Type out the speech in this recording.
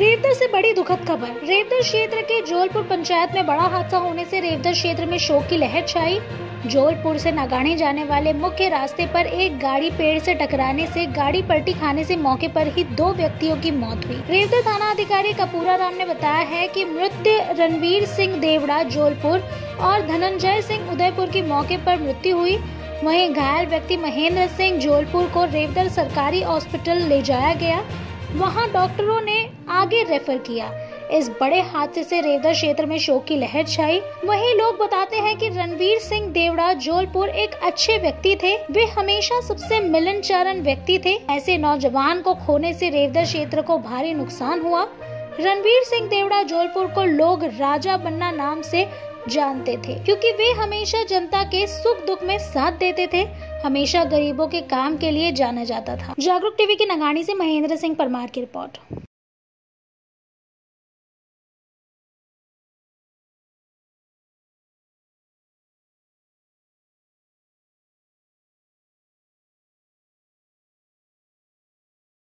रेवदर से बड़ी दुखद खबर। रेवदर क्षेत्र के जोलपुर पंचायत में बड़ा हादसा होने से रेवदर क्षेत्र में शोक की लहर छाई। जोलपुर से नागाणी जाने वाले मुख्य रास्ते पर एक गाड़ी पेड़ से टकराने से गाड़ी पलटी खाने से मौके पर ही दो व्यक्तियों की मौत हुई। रेवदर थाना अधिकारी कपूरा राम ने बताया है कि मृत रणवीर सिंह देवड़ा जोलपुर और धनंजय सिंह उदयपुर की मौके पर मृत्यु हुई। वहीं घायल व्यक्ति महेंद्र सिंह जोलपुर को रेवदर सरकारी हॉस्पिटल ले जाया गया, वहां डॉक्टरों ने आगे रेफर किया। इस बड़े हादसे से रेवदर क्षेत्र में शोक की लहर छाई। वहीं लोग बताते हैं कि रणवीर सिंह देवड़ा जोलपुर एक अच्छे व्यक्ति थे, वे हमेशा सबसे मिलनचारण व्यक्ति थे। ऐसे नौजवान को खोने से रेवदर क्षेत्र को भारी नुकसान हुआ। रणवीर सिंह देवड़ा जोलपुर को लोग राजा बन्ना नाम से जानते थे, क्योंकि वे हमेशा जनता के सुख दुख में साथ देते थे, हमेशा गरीबों के काम के लिए जाना जाता था। जागरूक टीवी के नागाणी से महेंद्र सिंह परमार की रिपोर्ट।